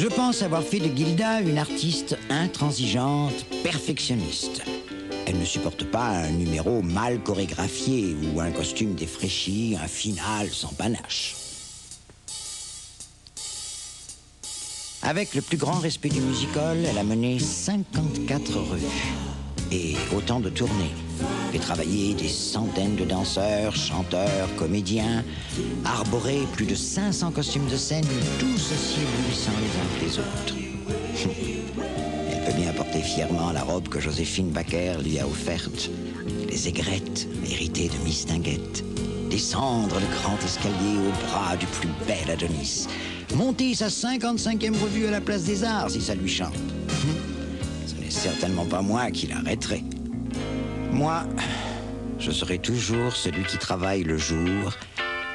Je pense avoir fait de Guilda une artiste intransigeante, perfectionniste. Elle ne supporte pas un numéro mal chorégraphié ou un costume défraîchi, un final sans panache. Avec le plus grand respect du musical, elle a mené 54 revues et autant de tournées. Fait travailler des centaines de danseurs, chanteurs, comédiens, arboré plus de 500 costumes de scène, tous aussi éblouissants les uns que les autres. Elle peut bien porter fièrement la robe que Joséphine Baker lui a offerte, les aigrettes héritées de Miss Dinguette, descendre le grand escalier au bras du plus bel Adonis, monter sa 55e revue à la Place des Arts si ça lui chante. Ce n'est certainement pas moi qui l'arrêterai. Moi, je serai toujours celui qui travaille le jour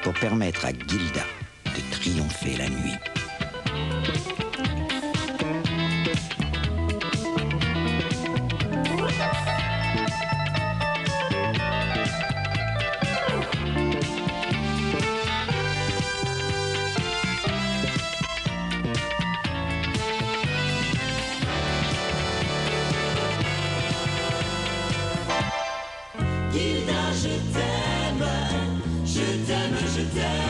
pour permettre à Guilda de triompher la nuit. Je t'aime, je t'aime, je t'aime.